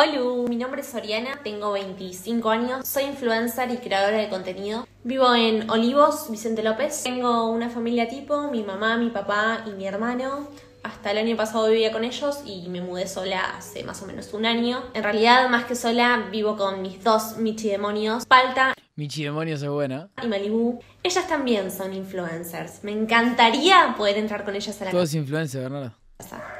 Hola, mi nombre es Oriana, tengo 25 años, soy influencer y creadora de contenido. Vivo en Olivos, Vicente López. Tengo una familia tipo, mi mamá, mi papá y mi hermano. Hasta el año pasado vivía con ellos y me mudé sola hace más o menos un año. En realidad, más que sola, vivo con mis dos Michi Demonios, Palta. Michi Demonios es buena. Y Malibu. Ellas también son influencers. Me encantaría poder entrar con ellas a la casa. Todos influencers, Bernardo.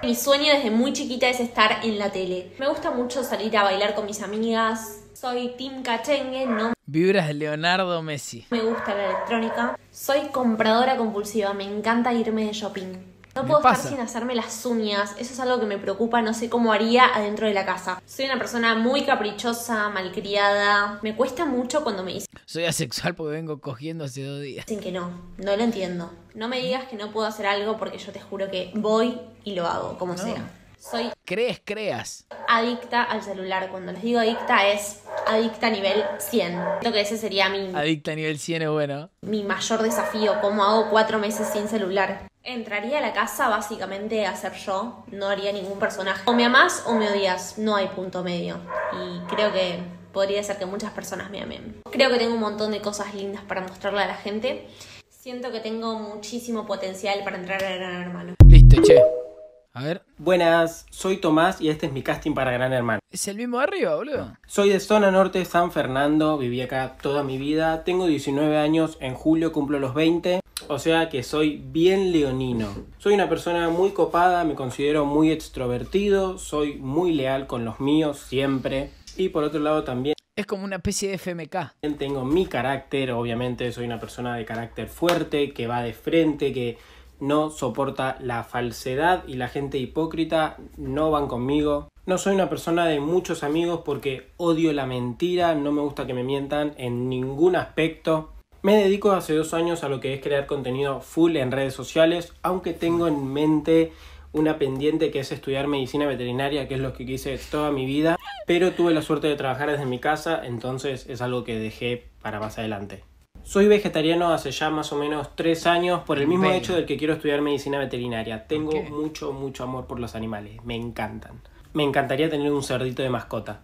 Mi sueño desde muy chiquita es estar en la tele. Me gusta mucho salir a bailar con mis amigas. Soy team cachengue, ¿no? Vibras Leonardo Messi. Me gusta la electrónica. Soy compradora compulsiva, me encanta irme de shopping. No puedo estar sin hacerme las uñas, eso es algo que me preocupa, no sé cómo haría adentro de la casa. Soy una persona muy caprichosa, malcriada, me cuesta mucho cuando me dicen... Soy asexual porque vengo cogiendo hace 2 días. Dicen que no lo entiendo. No me digas que no puedo hacer algo porque yo te juro que voy y lo hago, como sea. Soy... creas. Adicta al celular, cuando les digo adicta es adicta a nivel 100. Creo que ese sería mi... Adicta a nivel 100 es bueno. Mi mayor desafío, cómo hago 4 meses sin celular. Entraría a la casa básicamente a ser yo, no haría ningún personaje. O me amás o me odias, no hay punto medio. Y creo que podría ser que muchas personas me amen. Creo que tengo un montón de cosas lindas para mostrarle a la gente. Siento que tengo muchísimo potencial para entrar a Gran Hermano. Listo, che. A ver. Buenas, soy Tomás y este es mi casting para Gran Hermano. ¿Es el mismo arriba, boludo? Soy de zona norte, San Fernando, viví acá toda mi vida. Tengo 19 años, en julio cumplo los 20. O sea que soy bien leonino. Soy una persona muy copada, me considero muy extrovertido. Soy muy leal con los míos, siempre. Y por otro lado también... Es como una especie de FMK. Tengo mi carácter, obviamente soy una persona de carácter fuerte, que va de frente, que... no soporta la falsedad y la gente hipócrita, no van conmigo. No soy una persona de muchos amigos porque odio la mentira, no me gusta que me mientan en ningún aspecto. Me dedico hace 2 años a lo que es crear contenido full en redes sociales, aunque tengo en mente una pendiente que es estudiar medicina veterinaria, que es lo que quise toda mi vida, pero tuve la suerte de trabajar desde mi casa, entonces es algo que dejé para más adelante. Soy vegetariano hace ya más o menos 3 años por el mismo hecho del que quiero estudiar medicina veterinaria. Tengo mucho amor por los animales. Me encantan. Me encantaría tener un cerdito de mascota.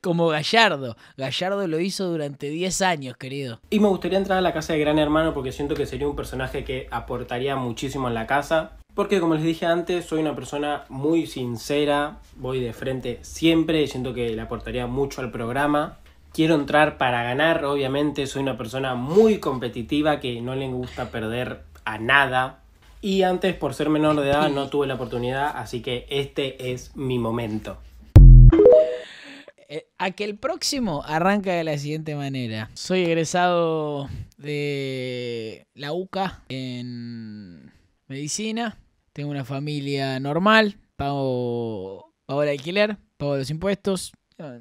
Como Gallardo. Gallardo lo hizo durante 10 años, querido. Y me gustaría entrar a la casa de Gran Hermano porque siento que sería un personaje que aportaría muchísimo en la casa. Porque como les dije antes, soy una persona muy sincera. Voy de frente siempre y siento que le aportaría mucho al programa. Quiero entrar para ganar, obviamente soy una persona muy competitiva que no le gusta perder a nada. Y antes, por ser menor de edad, no tuve la oportunidad, así que este es mi momento. Aquel próximo arranca de la siguiente manera. Soy egresado de la UCA en medicina. Tengo una familia normal, pago el alquiler, pago los impuestos.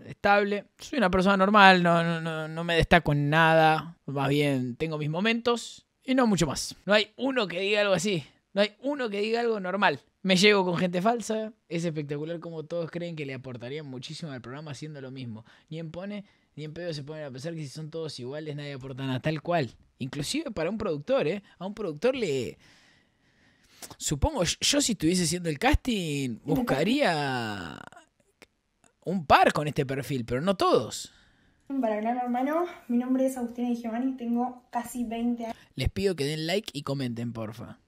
Estable, soy una persona normal, no me destaco en nada, más bien tengo mis momentos y no mucho más. No hay uno que diga algo así, no hay uno que diga algo normal. Me llevo con gente falsa, es espectacular como todos creen que le aportarían muchísimo al programa haciendo lo mismo. Ni en pedo se ponen a pensar que si son todos iguales nadie aporta nada, tal cual. Inclusive para un productor, a un productor le... Supongo, yo si estuviese haciendo el casting buscaría... un par con este perfil, pero no todos. Para Gran Hermano, mi nombre es Agustina Di Giovanni, tengo casi 20 años. Les pido que den like y comenten, porfa.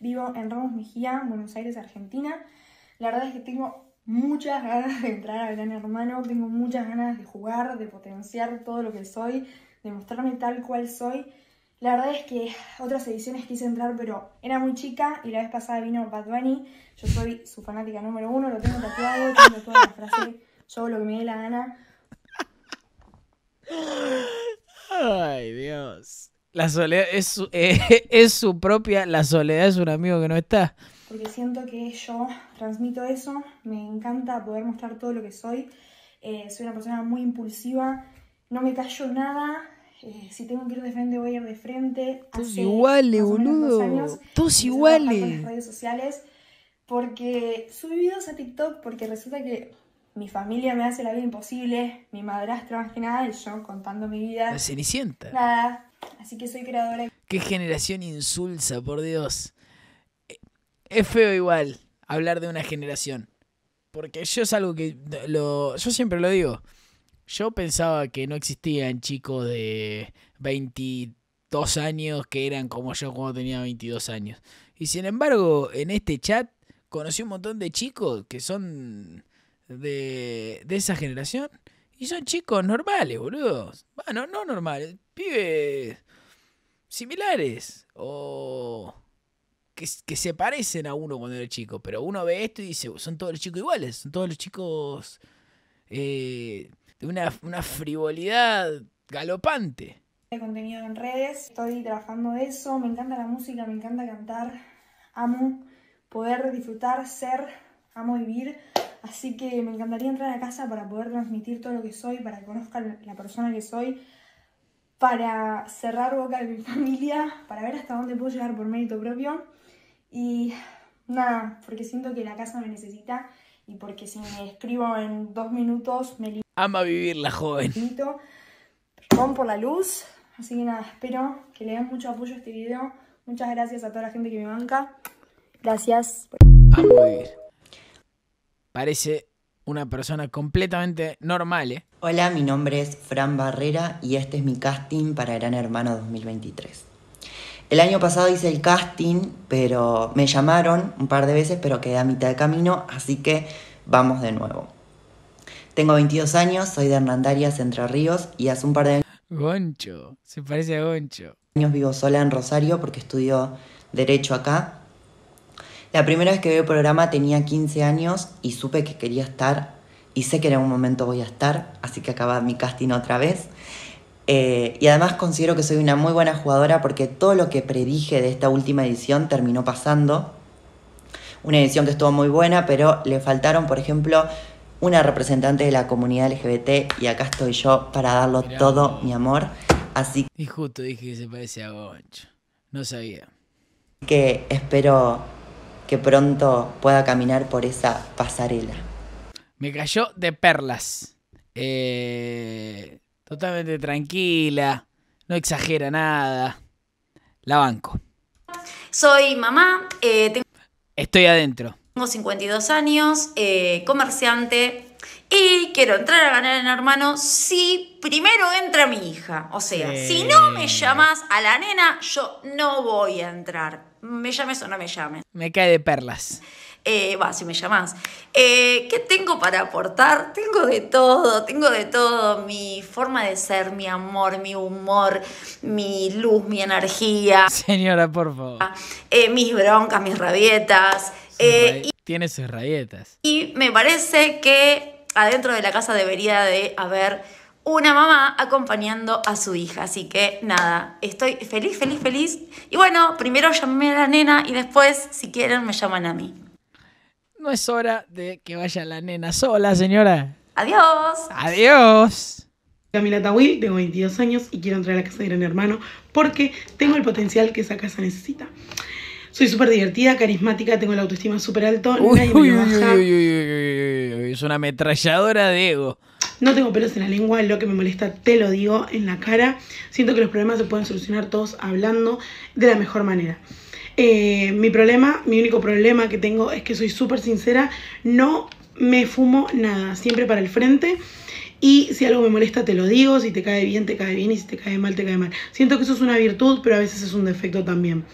Vivo en Ramos Mejía, Buenos Aires, Argentina. La verdad es que tengo muchas ganas de entrar a Gran Hermano, tengo muchas ganas de jugar, de potenciar todo lo que soy, de mostrarme tal cual soy. La verdad es que otras ediciones quise entrar, pero era muy chica y la vez pasada vino Bad Bunny. Yo soy su fanática número 1, lo tengo tatuado, tengo toda la frase, yo lo que me dé la gana. Ay, Dios. La soledad es su propia, la soledad es un amigo que no está. Porque siento que yo transmito eso, me encanta poder mostrar todo lo que soy. Soy una persona muy impulsiva, no me callo nada. Si tengo que ir de frente, voy a ir de frente. Todos iguales, boludo. Todos iguales. En las redes sociales. Porque subí videos a TikTok porque resulta que mi familia me hace la vida imposible. Mi madrastra más que nada y yo contando mi vida. La Cenicienta. Nada. Así que soy creadora. Qué generación insulsa, por Dios. Es feo igual hablar de una generación. Porque yo es algo que... yo siempre lo digo. Yo pensaba que no existían chicos de 22 años que eran como yo cuando tenía 22 años. Y sin embargo, en este chat conocí un montón de chicos que son de esa generación. Y son chicos normales, boludo. Bueno, no normales. Pibes similares. O... que se parecen a uno cuando era chico. Pero uno ve esto y dice, son todos los chicos iguales. Son todos los chicos de una frivolidad galopante. Contenido en redes. Estoy trabajando de eso. Me encanta la música, me encanta cantar. Amo poder disfrutar, ser. Amo vivir. Así que me encantaría entrar a casa para poder transmitir todo lo que soy, para que conozcan la persona que soy, para cerrar boca de mi familia, para ver hasta dónde puedo llegar por mérito propio. Y nada, porque siento que la casa me necesita y porque si me escribo en 2 minutos me limito. Ama vivir la joven. Perdón por la luz. Así que nada, espero que le den mucho apoyo a este video. Muchas gracias a toda la gente que me banca. Gracias. Amo vivir. Parece una persona completamente normal, ¿eh? Hola, mi nombre es Fran Barrera y este es mi casting para Gran Hermano 2023. El año pasado hice el casting, pero me llamaron un par de veces, pero quedé a mitad de camino, así que vamos de nuevo. Tengo 22 años, soy de Hernandarias, Entre Ríos, y hace un par de años... Goncho, se parece a Goncho. Vivo sola en Rosario porque estudio Derecho acá. La primera vez que vi el programa tenía 15 años y supe que quería estar y sé que en algún momento voy a estar, así que acaba mi casting otra vez. Y además considero que soy una muy buena jugadora porque todo lo que predije de esta última edición terminó pasando. Una edición que estuvo muy buena, pero le faltaron, por ejemplo, una representante de la comunidad LGBT y acá estoy yo para darlo todo, mi amor. Así que... Y justo dije que se parece a Goncho. No sabía. Que espero... que pronto pueda caminar por esa pasarela. Me cayó de perlas. Totalmente tranquila, no exagera nada. La banco. Soy mamá. Estoy adentro. Tengo 52 años, comerciante. Y quiero entrar a ganar en hermano si primero entra mi hija. O sea, si no me llamas a la nena, yo no voy a entrar. Me llames o no me llames. Me cae de perlas. Si me llamás. ¿Qué tengo para aportar? Tengo de todo, Mi forma de ser, mi amor, mi humor, mi luz, mi energía. Señora, por favor. Mis broncas, mis rabietas. Tiene sus rabietas. Y me parece que adentro de la casa debería de haber una mamá acompañando a su hija. Así que nada, estoy feliz, feliz. Y bueno, primero llamé a la nena y después, si quieren, me llaman a mí. No es hora de que vaya la nena sola, señora. Adiós. Adiós. Camila Tawil, tengo 22 años y quiero entrar a la casa de Gran Hermano porque tengo el potencial que esa casa necesita. Soy súper divertida, carismática, tengo la autoestima súper alto. Es una ametralladora de ego. No tengo pelos en la lengua, lo que me molesta te lo digo en la cara. Siento que los problemas se pueden solucionar todos hablando de la mejor manera. Mi único problema que tengo es que soy súper sincera. No me fumo nada, siempre para el frente. Y si algo me molesta te lo digo, si te cae bien, te cae bien. Y si te cae mal, te cae mal. Siento que eso es una virtud, pero a veces es un defecto también.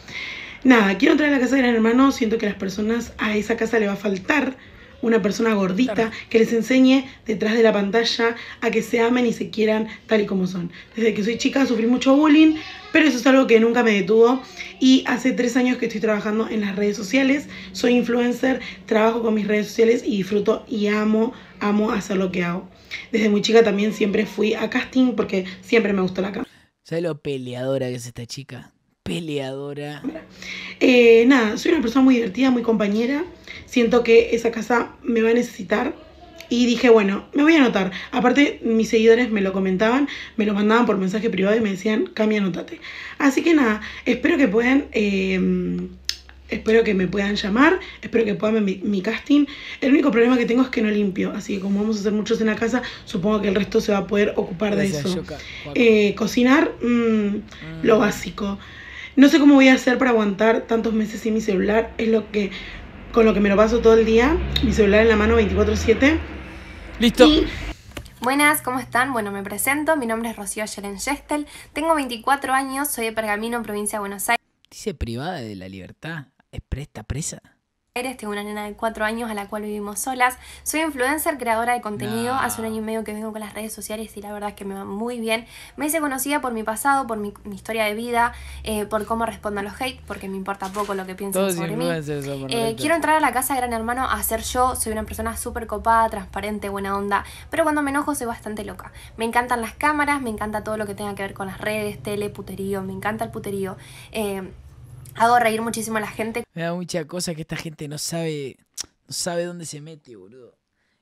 Nada, quiero entrar a la casa de Gran Hermano. Siento que las personas a esa casa le va a faltar una persona gordita que les enseñe detrás de la pantalla a que se amen y se quieran tal y como son. Desde que soy chica sufrí mucho bullying, pero eso es algo que nunca me detuvo. Y hace 3 años que estoy trabajando en las redes sociales. Soy influencer, trabajo con mis redes sociales y disfruto y amo hacer lo que hago. Desde muy chica también siempre fui a casting porque siempre me gustó la cámara. ¿Sabes lo peleadora que es esta chica? Peleadora. Nada, soy una persona muy divertida, muy compañera. Siento que esa casa me va a necesitar. Y dije, bueno, me voy a anotar. Aparte, mis seguidores me lo comentaban, me lo mandaban por mensaje privado y me decían, Cami, anótate. Así que nada, espero que puedan... espero que me puedan llamar, espero que puedan ver mi casting. El único problema que tengo es que no limpio, así que como vamos a ser muchos en la casa, supongo que el resto se va a poder ocupar de eso. Cocinar, lo básico. No sé cómo voy a hacer para aguantar tantos meses sin mi celular, es lo que con lo que me lo paso todo el día, mi celular en la mano 24/7. Listo. Y... Buenas, ¿cómo están? Bueno, me presento, mi nombre es Rocío Jelen-Gestel, tengo 24 años, soy de Pergamino, provincia de Buenos Aires. Dice privada de la libertad, es presta presa. Tengo una nena de 4 años a la cual vivimos solas. Soy influencer, creadora de contenido. No. Hace 1 año y medio que vengo con las redes sociales y la verdad es que me va muy bien. Me hice conocida por mi pasado, por mi historia de vida, por cómo respondo a los hate, porque me importa poco lo que piensen todos sobre mí. Quiero entrar a la casa de Gran Hermano a ser yo. Soy una persona súper copada, transparente, buena onda. Pero cuando me enojo soy bastante loca. Me encantan las cámaras, me encanta todo lo que tenga que ver con las redes, tele, puterío. Me encanta el puterío. Hago reír muchísimo a la gente. Me da mucha cosa que esta gente no sabe dónde se mete, boludo.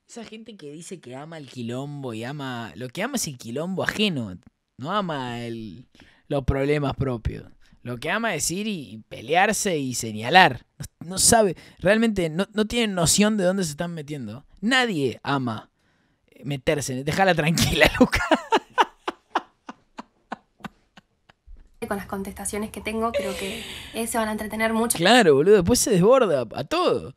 Esa gente que dice que ama el quilombo y ama... Lo que ama es el quilombo ajeno. No ama los problemas propios. Lo que ama es ir y pelearse y señalar. No sabe. Realmente no tienen noción de dónde se están metiendo. Nadie ama meterse. Déjala tranquila, Luca. Con las contestaciones que tengo, creo que se van a entretener mucho. Claro, boludo, después se desborda a todo.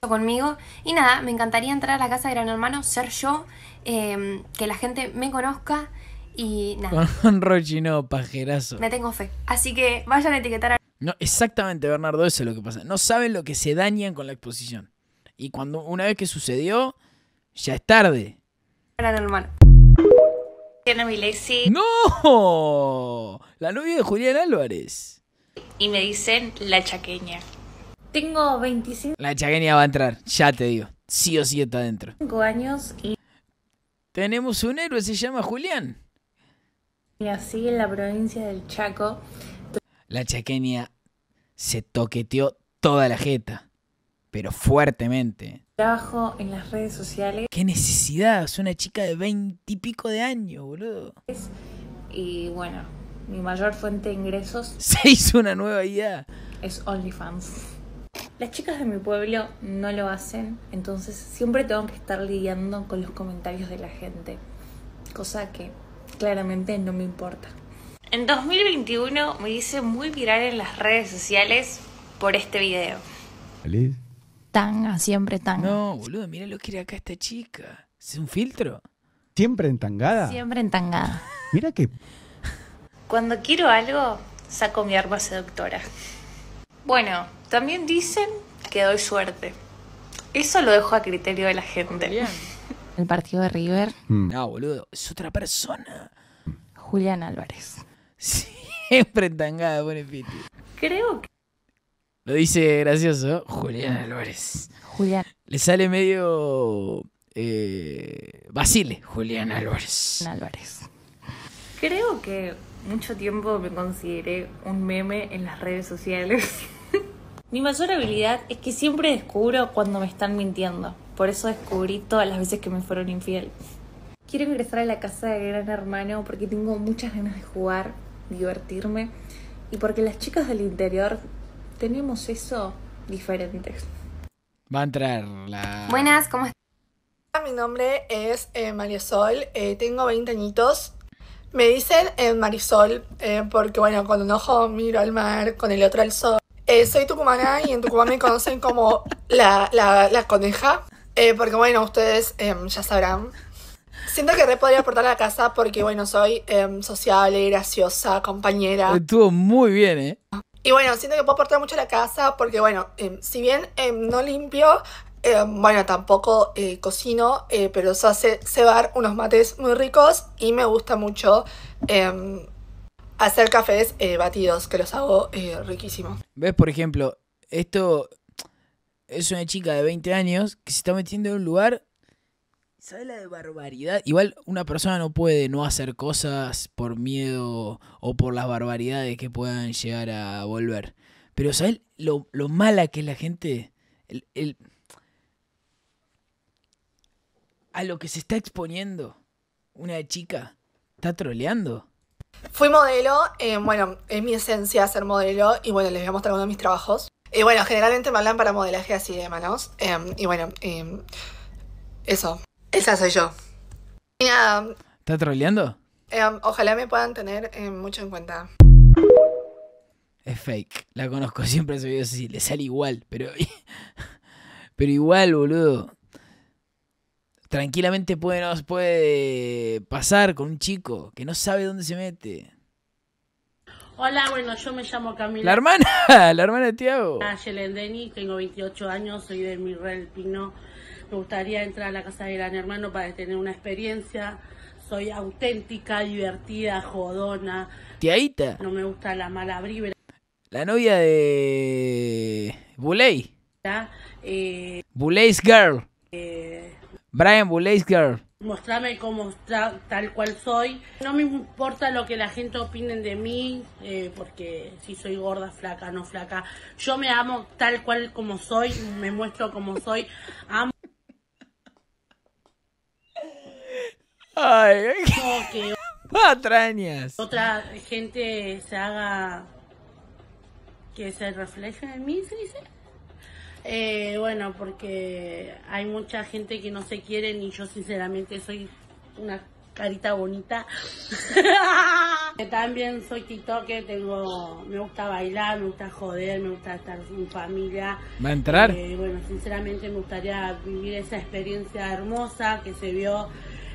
Conmigo, y nada, me encantaría entrar a la casa de Gran Hermano, ser yo, que la gente me conozca y nada. Con Rochi no, pajerazo. Me tengo fe, así que vayan a etiquetar a... No, exactamente, Bernardo, eso es lo que pasa. No saben lo que se dañan con la exposición. Y cuando una vez que sucedió, ya es tarde. Gran Hermano. ¡No! La novia de Julián Álvarez. Y me dicen la chaqueña. Tengo 25... La chaqueña va a entrar, ya te digo. Sí o sí está adentro. 5 años y... Tenemos un héroe, se llama Julián. Y así en la provincia del Chaco. La chaqueña se toqueteó toda la jeta, pero fuertemente. Trabajo en las redes sociales. ¡Qué necesidad! Es una chica de 20 y pico de años, boludo. Y bueno, mi mayor fuente de ingresos... Se hizo una nueva idea. Es OnlyFans. Las chicas de mi pueblo no lo hacen, entonces siempre tengo que estar lidiando con los comentarios de la gente. Cosa que claramente no me importa. En 2021 me hice muy viral en las redes sociales por este video. ¿Feliz? Tanga, siempre tanga. No, boludo, mirá lo que era acá esta chica. ¿Es un filtro? ¿Siempre entangada? Siempre entangada. Mira que... Cuando quiero algo, saco mi arma seductora. Bueno, también dicen que doy suerte. Eso lo dejo a criterio de la gente. Bien. El partido de River. No, boludo, es otra persona. Julián Álvarez. Siempre entangada, pone Piti. Creo que... Lo dice gracioso, Julián Álvarez. Julián. Le sale medio... Basile, Julián Álvarez. Álvarez. Creo que mucho tiempo me consideré un meme en las redes sociales. Mi mayor habilidad es que siempre descubro cuando me están mintiendo. Por eso descubrí todas las veces que me fueron infiel. Quiero ingresar a la casa de Gran Hermano porque tengo muchas ganas de jugar, divertirme. Y porque las chicas del interior... Tenemos eso diferente. Va a entrar la... Buenas, ¿cómo estás? Mi nombre es Marisol, tengo 20 añitos. Me dicen Marisol porque, bueno, cuando enojo miro al mar, con el otro al sol. Soy tucumana y en Tucumán me conocen como la coneja. Porque, bueno, ustedes ya sabrán. Siento que re podría aportar a la casa porque, bueno, soy sociable, graciosa, compañera. Estuvo muy bien, ¿eh? Y bueno, siento que puedo aportar mucho a la casa porque, bueno, si bien no limpio, bueno, tampoco cocino, pero eso hace cebar unos mates muy ricos y me gusta mucho hacer cafés batidos, que los hago riquísimos. ¿Ves, por ejemplo, esto es una chica de 20 años que se está metiendo en un lugar, ¿sabe la de barbaridad? Igual una persona no puede no hacer cosas por miedo o por las barbaridades que puedan llegar a volver. Pero ¿sabes lo mala que es la gente? A lo que se está exponiendo una chica. Está troleando. Fui modelo. Bueno, es mi esencia ser modelo. Y bueno, les voy a mostrar uno de mis trabajos. Y bueno, generalmente me hablan para modelaje así de manos. Y bueno, eso. Esa soy yo. Y nada. ¿Estás troleando? Ojalá me puedan tener mucho en cuenta. Es fake. La conozco, siempre he subido así. Le sale igual, pero... Pero igual, boludo, tranquilamente puede pasar con un chico que no sabe dónde se mete. Hola, bueno, yo me llamo Camila. La hermana de Tiago. Jelen-Gestel, tengo 28 años, soy de Mirrell Pino. Me gustaría entrar a la casa de Gran Hermano para tener una experiencia. Soy auténtica, divertida, jodona. Tiaita. No me gusta la mala vibra. La novia de Buley. Buley's Girl. Brian Buley's Girl. Mostrarme como tal cual soy. No me importa lo que la gente opine de mí, porque si soy gorda, flaca, no flaca. Yo me amo tal cual como soy, me muestro como soy. Amo. Ay, que patrañas. Otra gente se haga, que se refleje en mí, se dice. Bueno, porque hay mucha gente que no se quiere, y yo sinceramente soy una carita bonita. También soy TikToker, me gusta bailar, me gusta joder, me gusta estar en familia. ¿Va a entrar? Bueno, sinceramente me gustaría vivir esa experiencia hermosa que se vio.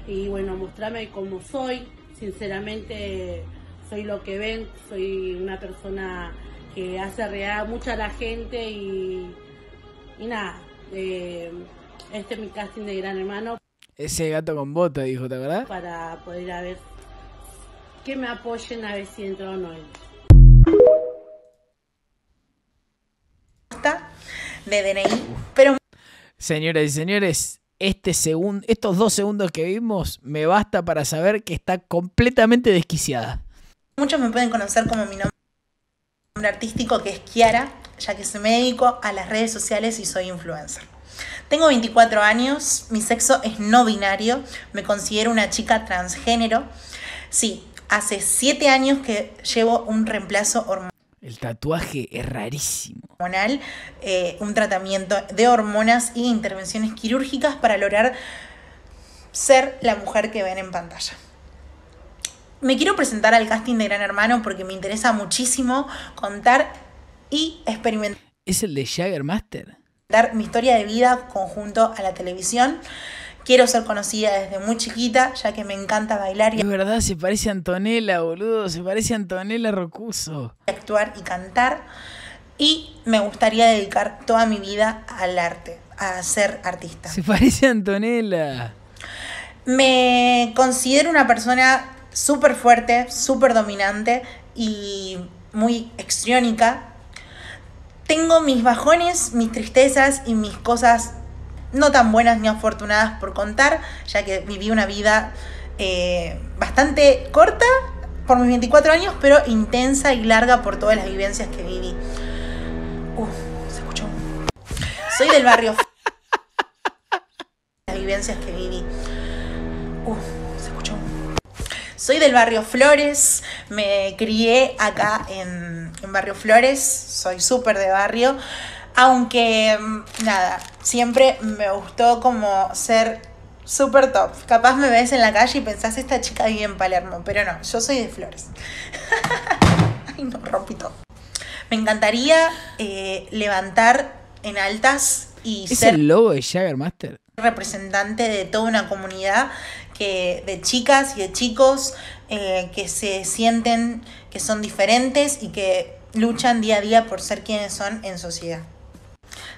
Y bueno, mostrarme como soy. Sinceramente, soy lo que ven. Soy una persona que hace reír mucho a la gente. Y nada, este es mi casting de Gran Hermano. Ese gato con bota, dijo, ¿te acordás? Para poder ir a ver que me apoyen, a ver si entro o no. De DNI, pero... Señoras y señores, estos 2 segundos que vimos me basta para saber que está completamente desquiciada. Muchos me pueden conocer como mi nombre artístico, que es Kiara, ya que me dedico a las redes sociales y soy influencer. Tengo 24 años, mi sexo es no binario, me considero una chica transgénero. Sí, hace 7 años que llevo un reemplazo hormonal. El tatuaje es rarísimo. Un tratamiento de hormonas y intervenciones quirúrgicas para lograr ser la mujer que ven en pantalla. Me quiero presentar al casting de Gran Hermano porque me interesa muchísimo contar y experimentar. ¿Es el de Jagger Master? Mi historia de vida conjunto a la televisión. Quiero ser conocida desde muy chiquita, ya que me encanta bailar. Es verdad, se parece a Antonella, boludo. Se parece a Antonella Rocuso. Actuar y cantar. Y me gustaría dedicar toda mi vida al arte, a ser artista. Se parece a Antonella. Me considero una persona súper fuerte, súper dominante y muy histriónica. Tengo mis bajones, mis tristezas y mis cosas no tan buenas ni afortunadas por contar, ya que viví una vida bastante corta por mis 24 años, pero intensa y larga por todas las vivencias que viví. Se escuchó. Soy del barrio... Las vivencias que viví. Se escuchó. Soy del barrio Flores, me crié acá en barrio Flores, soy súper de barrio. Aunque, nada, siempre me gustó como ser súper top. Capaz me ves en la calle y pensás, esta chica vive en Palermo. Pero no, yo soy de Flores. Ay, no, rompí todo. Me encantaría levantar en altas y ¿Es ser el logo de Jagger Master? Representante de toda una comunidad de chicas y de chicos que se sienten que son diferentes y que luchan día a día por ser quienes son en sociedad.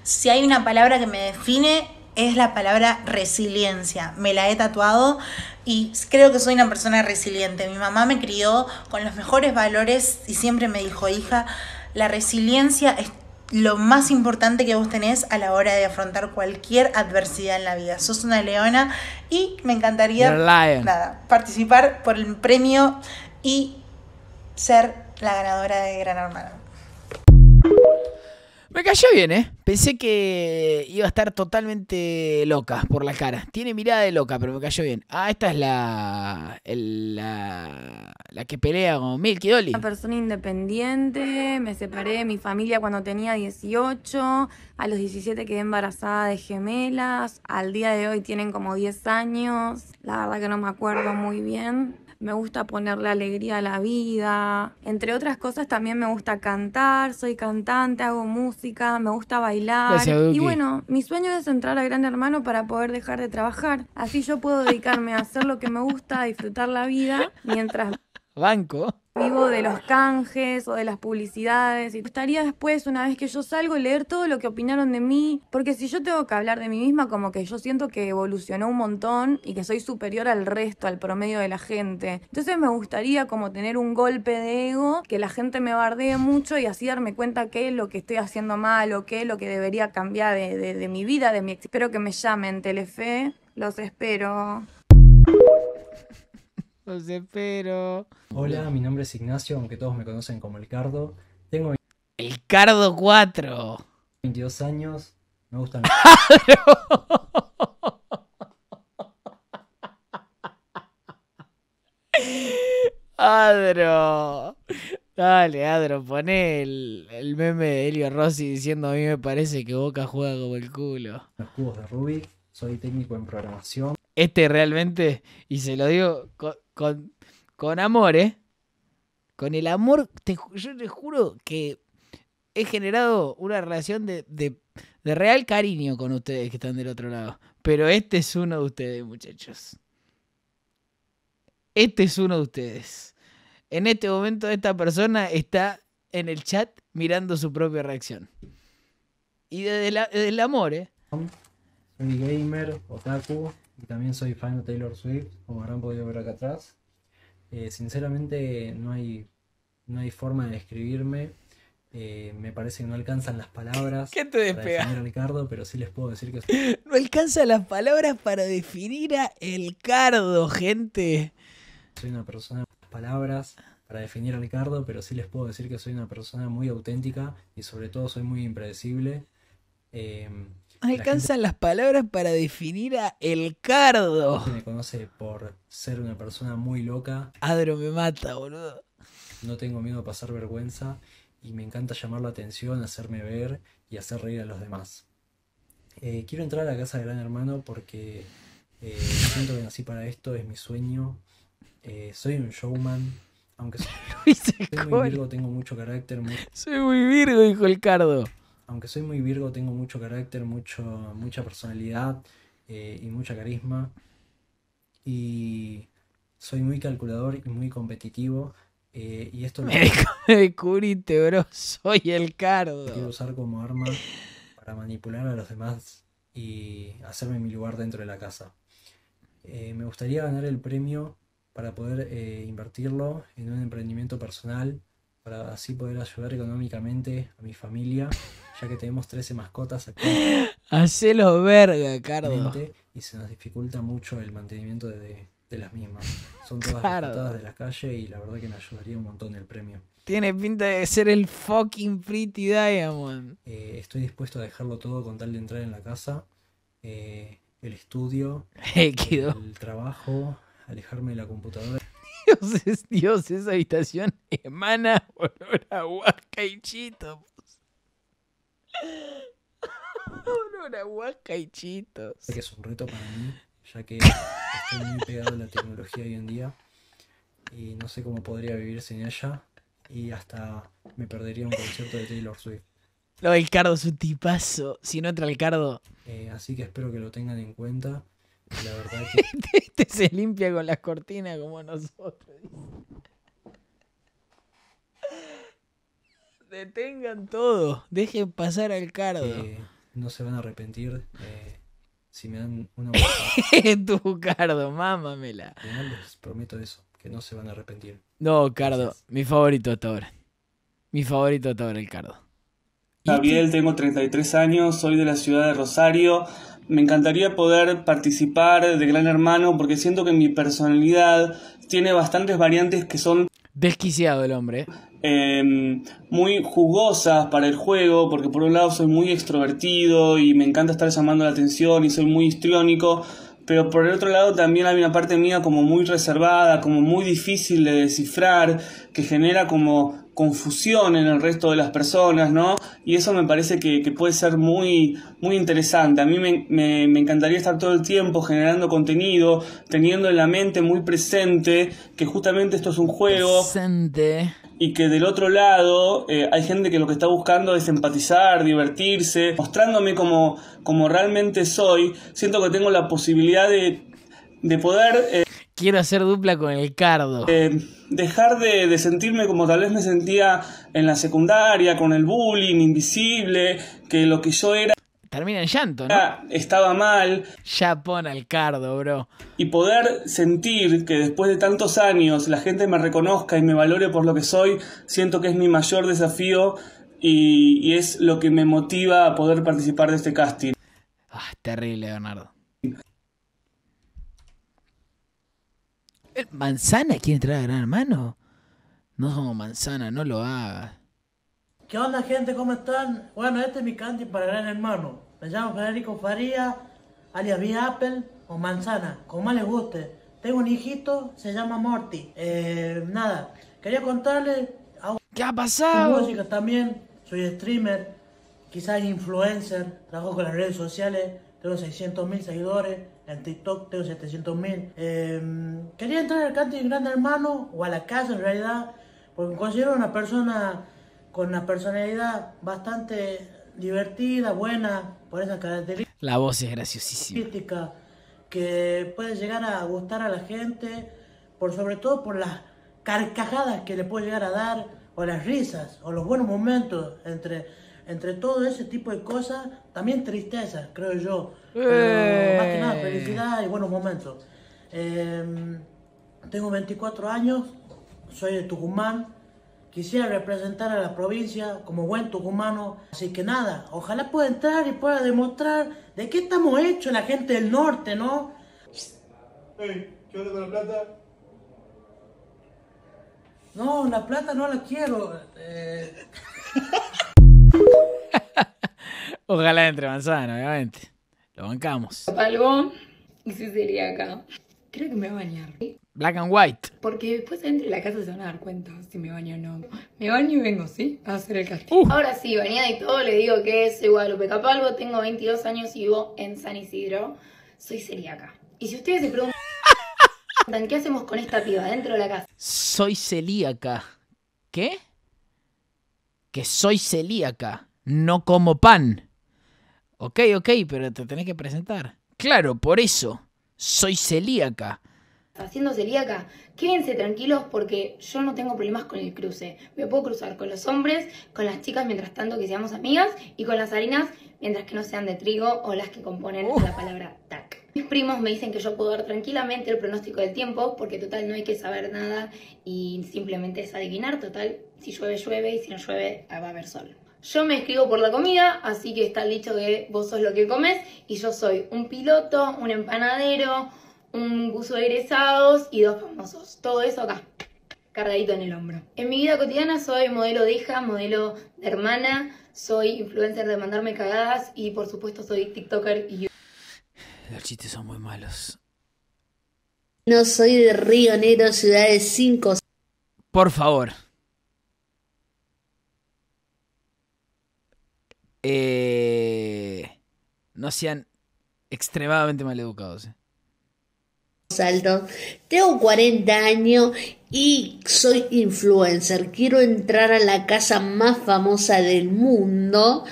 Si hay una palabra que me define, es la palabra resiliencia. Me la he tatuado y creo que soy una persona resiliente. Mi mamá me crió con los mejores valores y siempre me dijo, hija, la resiliencia es lo más importante que vos tenés a la hora de afrontar cualquier adversidad en la vida. Sos una leona y me encantaría participar por el premio y ser la ganadora de Gran Hermano. Me cayó bien, ¿eh? Pensé que iba a estar totalmente loca por la cara. Tiene mirada de loca, pero me cayó bien. Ah, esta es la que pelea con Milky Dolly. Una persona independiente, me separé de mi familia cuando tenía 18, a los 17 quedé embarazada de gemelas, al día de hoy tienen como 10 años, la verdad que no me acuerdo muy bien. me gusta ponerle alegría a la vida. Entre otras cosas también me gusta cantar, soy cantante, hago música, me gusta bailar. Gracias, y bueno, mi sueño es entrar a Gran Hermano para poder dejar de trabajar. Así yo puedo dedicarme a hacer lo que me gusta, a disfrutar la vida mientras... Banco. Vivo de los canjes o de las publicidades. Y me gustaría después, una vez que yo salgo, leer todo lo que opinaron de mí. Porque si yo tengo que hablar de mí misma, como que yo siento que evolucionó un montón y que soy superior al resto, al promedio de la gente. Entonces me gustaría como tener un golpe de ego, que la gente me bardee mucho y así darme cuenta qué es lo que estoy haciendo mal o qué es lo que debería cambiar de mi vida, de mi ex. Espero que me llamen, Telefe. Los espero. Los espero. Hola, mi nombre es Ignacio, aunque todos me conocen como El Cardo. Tengo... El Cardo 4. 22 años. Me gustan... Adro. Dale, Adro, poné el meme de Elio Rossi diciendo: a mí me parece que Boca juega como el culo. Los cubos de Rubik. Soy técnico en programación. Este realmente, y se lo digo con amor, ¿eh? Con el amor, yo te juro que he generado una relación de real cariño con ustedes que están del otro lado. Pero este es uno de ustedes, muchachos. Este es uno de ustedes. En este momento esta persona está en el chat mirando su propia reacción. Y desde el amor, ¿eh? Soy gamer, otaku, y también soy fan de Taylor Swift, como habrán podido ver acá atrás. Sinceramente no hay forma de describirme. Me parece que no alcanzan las palabras. ¿Qué te despega? Para definir a Ricardo, pero sí les puedo decir que... No alcanzan las palabras para definir a El Cardo, gente. Soy una persona... Palabras para definir a Ricardo, pero sí les puedo decir que soy una persona muy auténtica y sobre todo soy muy impredecible. Alcanzan las palabras para definir a El Cardo. Me conoce por ser una persona muy loca. Adro me mata, boludo. No tengo miedo a pasar vergüenza y me encanta llamar la atención, hacerme ver y hacer reír a los demás. Quiero entrar a la casa de Gran Hermano porque siento que nací para esto, es mi sueño. Soy un showman, aunque soy muy virgo, tengo mucho carácter. Soy muy virgo, dijo El Cardo. Aunque soy muy virgo, tengo mucho carácter, mucha personalidad y mucha carisma. Y soy muy calculador y muy competitivo. Y esto me descubriste, bro. Soy El Cardo. Quiero usar como arma para manipular a los demás y hacerme mi lugar dentro de la casa. Me gustaría ganar el premio para poder invertirlo en un emprendimiento personal, para así poder ayudar económicamente a mi familia, ya que tenemos 13 mascotas acá. Hacelo verga, Cardo. Y se nos dificulta mucho el mantenimiento de las mismas. Son todas rescatadas de la calle y la verdad que me ayudaría un montón el premio. Tiene pinta de ser el fucking Pretty Diamond. Estoy dispuesto a dejarlo todo con tal de entrar en la casa, el estudio, el trabajo, alejarme de la computadora. Dios, Dios, esa habitación emana olor a huasca y chitos. Olor a huasca y chitos. Que es un reto para mí, ya que estoy muy pegado a la tecnología hoy en día y no sé cómo podría vivir sin ella y hasta me perdería un concierto de Taylor Swift. No, El Cardo es un tipazo, si no entra El Cardo. Así que espero que lo tengan en cuenta. La verdad que... Este se limpia con las cortinas como nosotros. Detengan todo. Dejen pasar al Cardo. No se van a arrepentir. Si me dan una... Tu Cardo, mámamela. Les prometo eso, que no se van a arrepentir. No, Cardo, gracias. Mi favorito hasta ahora. Mi favorito hasta ahora, El Cardo. Gabriel, tengo 33 años, soy de la ciudad de Rosario. Me encantaría poder participar de Gran Hermano porque siento que mi personalidad tiene bastantes variantes que son... Desquiciado el hombre. Muy jugosas para el juego porque por un lado soy muy extrovertido y me encanta estar llamando la atención y soy muy histriónico. Pero por el otro lado también hay una parte mía como muy reservada, como muy difícil de descifrar, que genera como confusión en el resto de las personas, ¿no? Y eso me parece que puede ser muy, muy interesante. A mí me encantaría estar todo el tiempo generando contenido, teniendo en la mente muy presente que justamente esto es un juego. Presente. Y que del otro lado hay gente que lo que está buscando es empatizar, divertirse. Mostrándome como realmente soy, siento que tengo la posibilidad de poder... Quiero hacer dupla con El Cardo. Dejar de sentirme como tal vez me sentía en la secundaria, con el bullying, invisible, que lo que yo era... Termina en llanto, ¿no? Estaba mal. Ya pon al Cardo, bro. Y poder sentir que después de tantos años la gente me reconozca y me valore por lo que soy, siento que es mi mayor desafío y es lo que me motiva a poder participar de este casting. Ah, terrible, Leonardo. ¿Manzana quiere entrar a Gran Hermano? No, Manzana, no lo hagas. ¿Qué onda, gente? ¿Cómo están? Bueno, este es mi casting para Gran Hermano. Me llamo Federico Faría, alias Big Apple o Manzana, como más les guste. Tengo un hijito, se llama Morty. Nada, quería contarles... ¿Qué ha pasado? Música también, soy streamer, quizás influencer, trabajo con las redes sociales, tengo 600.000 seguidores. En TikTok tengo 700.000. Quería entrar al casting de Gran Hermano, o a la casa en realidad, porque me considero una persona con una personalidad bastante divertida, buena, por esas características. La voz es graciosísima. Que puede llegar a gustar a la gente, sobre todo por las carcajadas que le puede llegar a dar, o las risas, o los buenos momentos entre todo ese tipo de cosas, también tristeza, creo yo. Pero más que nada, felicidad y buenos momentos. Tengo 24 años, soy de Tucumán. Quisiera representar a la provincia como buen tucumano. Así que nada, ojalá pueda entrar y pueda demostrar de qué estamos hechos la gente del norte, ¿no? Hey, ¿qué onda con la plata? No, la plata no la quiero. Ojalá entre Manzana, obviamente. Lo bancamos. Algo, y sí sería acá. Creo que me voy a bañar. Black and white. Porque después entre la casa se van a dar cuenta si me baño o no. Me baño y vengo, ¿sí? A hacer el casting. Ahora sí, bañada y todo, les digo que soy Guadalupe Capalvo, tengo 22 años y vivo en San Isidro. Soy celíaca. Y si ustedes se preguntan, ¿qué hacemos con esta piba dentro de la casa? Soy celíaca. ¿Qué? Que soy celíaca. No como pan. Ok, pero te tenés que presentar. Claro, por eso. Soy celíaca. Haciendo celíaca, quédense tranquilos porque yo no tengo problemas con el cruce. Me puedo cruzar con los hombres, con las chicas mientras tanto que seamos amigas y con las harinas mientras que no sean de trigo o las que componen la palabra TAC. Mis primos me dicen que yo puedo dar tranquilamente el pronóstico del tiempo porque total no hay que saber nada y simplemente es adivinar. Total, si llueve, llueve y si no llueve, va a haber sol. Yo me escribo por la comida, así que está el dicho que vos sos lo que comes y yo soy un piloto, un empanadero, un buzo de egresados y dos famosos. Todo eso acá, cargadito en el hombro. En mi vida cotidiana soy modelo de hija, modelo de hermana, soy influencer de mandarme cagadas y por supuesto soy tiktoker y... Los chistes son muy malos. No soy de Río Negro, ciudad de 5. Por favor. No sean extremadamente maleducados. Salto. Tengo 40 años y soy influencer. Quiero entrar a la casa más famosa del mundo.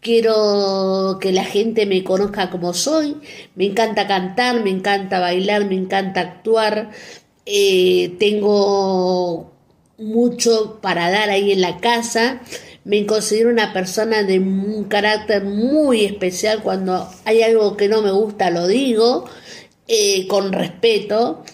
Quiero que la gente me conozca como soy. Me encanta cantar, me encanta bailar, me encanta actuar. Tengo mucho para dar ahí en la casa. Me considero una persona de un carácter muy especial. Cuando hay algo que no me gusta lo digo, con respeto,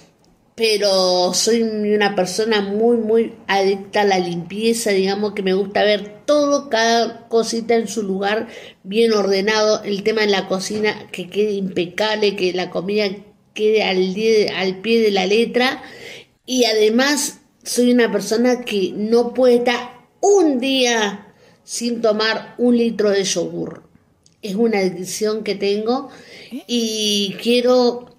pero soy una persona muy, muy adicta a la limpieza, digamos que me gusta ver todo, cada cosita en su lugar, bien ordenado, el tema de la cocina que quede impecable, que la comida quede al pie de la letra, y además soy una persona que no puede estar un día sin tomar un litro de yogur. Es una adicción que tengo y quiero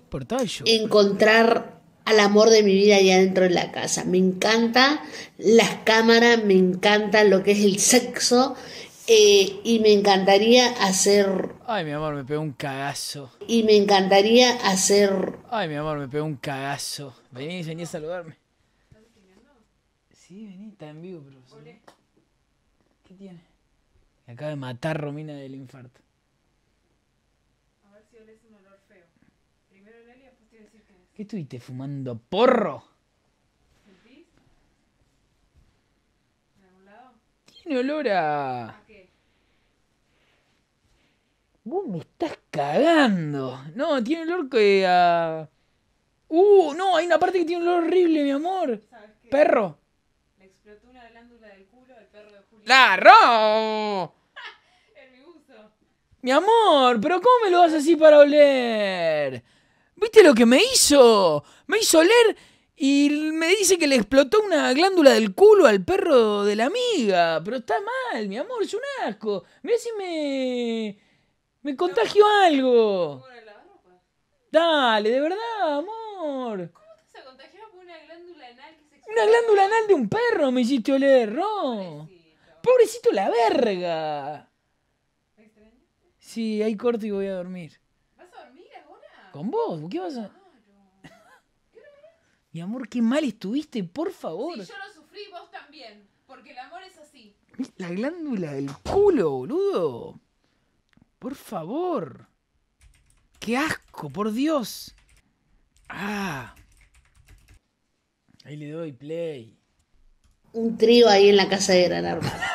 encontrar al amor de mi vida allá dentro de la casa. Me encantan las cámaras, me encanta lo que es el sexo, y me encantaría hacer... Ay, mi amor, me pegó un cagazo. Y me encantaría hacer... Ay, mi amor, me pegó un cagazo. Vení a saludarme. ¿Estás filmando? Sí, vení, está en vivo, profesor. Olé. ¿Qué tiene? Me acaba de matar Romina del infarto. ¿Qué estuviste fumando, porro? ¿Sentís? ¿De algún lado? Tiene olor a... ¿A qué? Vos me estás cagando. No, tiene olor que a... no, hay una parte que tiene un olor horrible, mi amor. ¿Sabes qué? Perro. Le explotó una glándula del culo al perro de Julián. ¡La ro! En mi gusto. Mi amor, pero ¿cómo me lo vas así para oler? ¿Viste lo que me hizo? Me hizo oler y me dice que le explotó una glándula del culo al perro de la amiga. Pero está mal, mi amor, es un asco. Mirá si me contagió algo. Dale, de verdad, amor. ¿Cómo te vas a contagiar por una glándula anal que se explotó? Una glándula anal de un perro me hiciste oler, Ro. Pobrecito la verga. ¿Te extrañaste? Sí, ahí corto y voy a dormir. ¿Con vos? ¿Qué vas a...? Mi amor, qué mal estuviste, por favor. Si yo lo sufrí, vos también. Porque el amor es así. La glándula del culo, boludo. Por favor. Qué asco, por Dios. Ah. Ahí le doy play. Un trío ahí en la casa de Gran Hermano.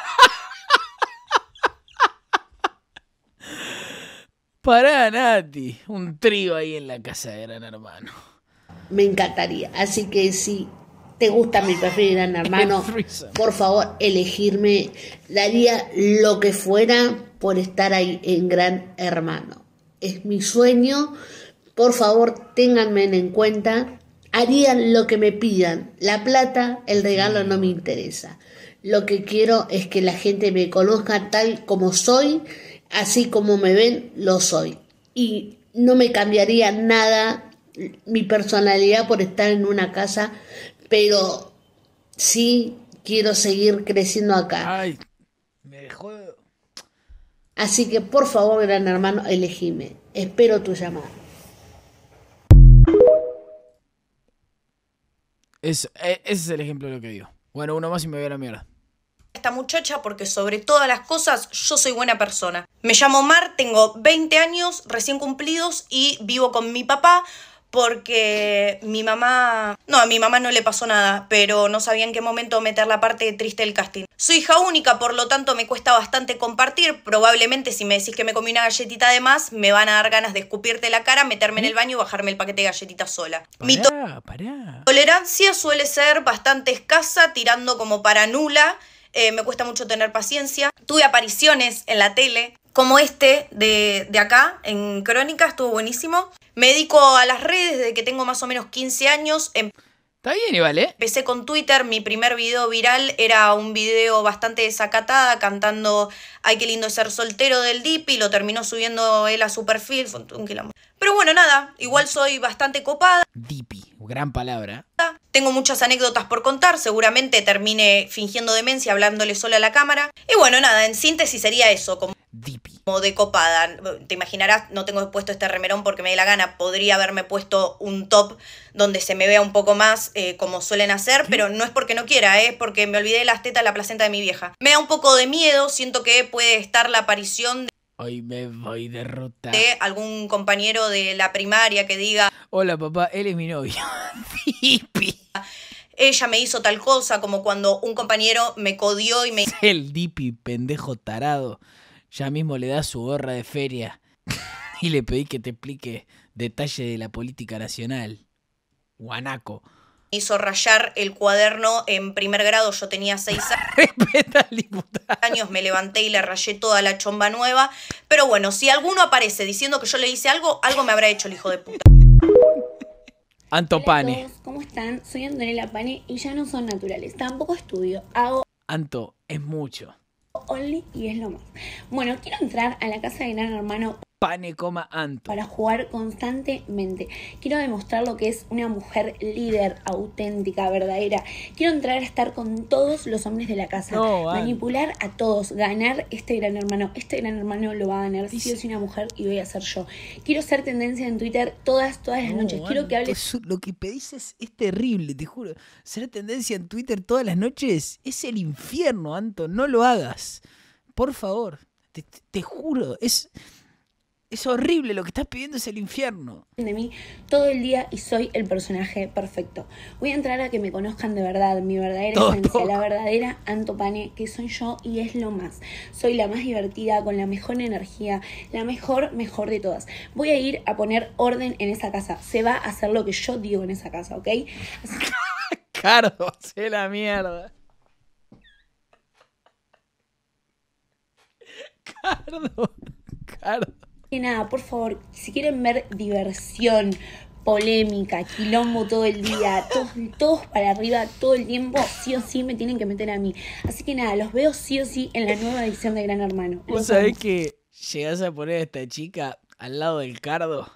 Pará, Nati, un trío ahí en la casa de Gran Hermano. Me encantaría, así que si te gusta mi perfil de Gran Hermano, por favor, elegirme. Daría lo que fuera por estar ahí en Gran Hermano. Es mi sueño, por favor, ténganme en cuenta. Harían lo que me pidan, la plata, el regalo no me interesa. Lo que quiero es que la gente me conozca tal como soy. Así como me ven, lo soy. Y no me cambiaría nada mi personalidad por estar en una casa, pero sí quiero seguir creciendo acá. Ay, me dejó. Así que por favor, Gran Hermano, elegime. Espero tu llamada. Ese es el ejemplo de lo que digo. Bueno, uno más y me voy a la mierda. Esta muchacha, porque sobre todas las cosas yo soy buena persona. Me llamo Mar, tengo 20 años recién cumplidos y vivo con mi papá porque mi mamá... No, a mi mamá no le pasó nada, pero no sabía en qué momento meter la parte triste del casting. Soy hija única, por lo tanto me cuesta bastante compartir. Probablemente si me decís que me comí una galletita de más, me van a dar ganas de escupirte la cara, meterme en el baño y bajarme el paquete de galletitas sola. Mi tolerancia suele ser bastante escasa, tirando como para nula. Me cuesta mucho tener paciencia. Tuve apariciones en la tele, como este de acá, en Crónica, estuvo buenísimo. Me dedico a las redes desde que tengo más o menos 15 años. Está bien, igual, ¿eh? Empecé con Twitter, mi primer video viral era un video bastante desacatada, cantando "Ay, qué lindo ser soltero" del Dippy, lo terminó subiendo él a su perfil, fue un quilombo. Pero bueno, nada, igual soy bastante copada. Dippy. Gran palabra. Tengo muchas anécdotas por contar, seguramente termine fingiendo demencia hablándole sola a la cámara. Y bueno, nada, en síntesis sería eso, como Dippy. Como de copada. Te imaginarás, no tengo puesto este remerón porque me dé la gana. Podría haberme puesto un top donde se me vea un poco más como suelen hacer, pero no es porque no quiera, es porque me olvidé de las tetas, la placenta de mi vieja. Me da un poco de miedo, siento que puede estar la aparición de... Hoy me voy de ruta. De algún compañero de la primaria que diga: "Hola papá, él es mi novio". Dippy. Ella me hizo tal cosa, como cuando un compañero me codió y me... El Dippy, pendejo tarado. Ya mismo le da su gorra de feria. Y le pedí que te explique detalle de la política nacional. Guanaco. Hizo rayar el cuaderno en primer grado, yo tenía 6 años. Respeta al diputado. Me levanté y le rayé toda la chomba nueva. Pero bueno, si alguno aparece diciendo que yo le hice algo, algo me habrá hecho el hijo de puta. Antopane. Hola a todos, ¿cómo están? Soy Antonella Pane y ya no son naturales. Tampoco estudio, hago... Anto, es mucho. Only y es lo más. Bueno, quiero entrar a la casa de Gran Hermano. pane coma anto. Para jugar constantemente. Quiero demostrar lo que es una mujer líder, auténtica, verdadera. Quiero entrar a estar con todos los hombres de la casa. No, manipular a todos. Ganar este gran hermano. Este gran hermano lo va a ganar. Si yo soy una mujer y voy a ser yo. Quiero ser tendencia en Twitter todas las noches. Quiero que hables. Lo que pedís es terrible, te juro. Ser tendencia en Twitter todas las noches es el infierno, Anto. No lo hagas. Por favor. Te juro. Es horrible, lo que estás pidiendo es el infierno. De mí todo el día y soy el personaje perfecto. Voy a entrar a que me conozcan de verdad, mi verdadera esencia, la verdadera Anto Pane, que soy yo y es lo más. Soy la más divertida, con la mejor energía, la mejor de todas. Voy a ir a poner orden en esa casa. Se va a hacer lo que yo digo en esa casa, ¿ok? Cardo, sé la mierda. Cardo. Que nada, por favor, si quieren ver diversión, polémica, quilombo todo el día, todos para arriba todo el tiempo, sí o sí me tienen que meter a mí. Así que nada, los veo sí o sí en la nueva edición de Gran Hermano. Vos sabés que llegás a poner a esta chica al lado del Cardo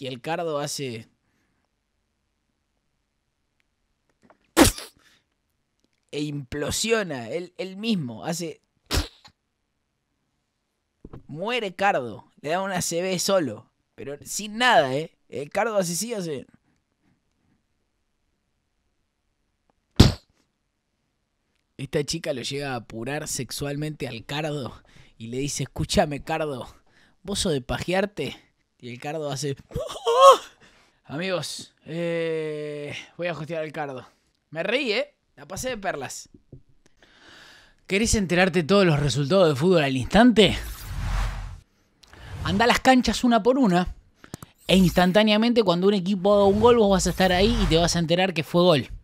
y el Cardo hace... e implosiona, él mismo, hace... Muere Cardo, le da una CB solo, pero sin nada, ¿eh? El Cardo asesino se... Esta chica lo llega a apurar sexualmente al Cardo y le dice, escúchame Cardo, ¿vos sos de pajearte? Y el Cardo hace... Amigos, voy a hostear al Cardo. Me reí, ¿eh? La pasé de perlas. ¿Querés enterarte todos los resultados de fútbol al instante? Anda a las canchas una por una e instantáneamente cuando un equipo haga un gol vos vas a estar ahí y te vas a enterar que fue gol.